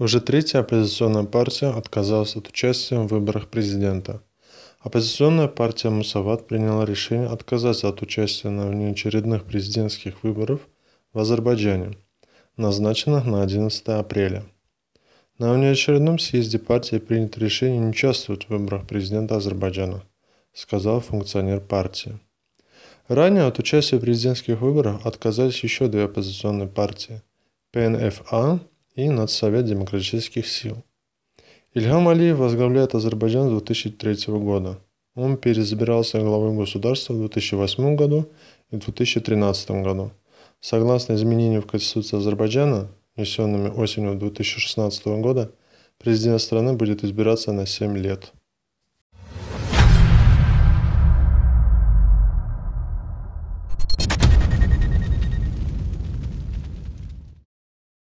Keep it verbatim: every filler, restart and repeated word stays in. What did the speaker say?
Уже третья оппозиционная партия отказалась от участия в выборах президента. Оппозиционная партия «Мусават» приняла решение отказаться от участия на внеочередных президентских выборах в Азербайджане, назначенных на одиннадцатое апреля. На внеочередном съезде партии принято решение не участвовать в выборах президента Азербайджана, сказал функционер партии. Ранее от участия в президентских выборах отказались еще две оппозиционные партии – Пэ Эн Эф А и Нацсовет демократических сил. Ильхам Алиев возглавляет Азербайджан с две тысячи третьего года. Он переизбирался главой государства в две тысячи восьмом году и в две тысячи тринадцатом году. Согласно изменению в Конституции Азербайджана, внесенными осенью две тысячи шестнадцатого года, президент страны будет избираться на семь лет.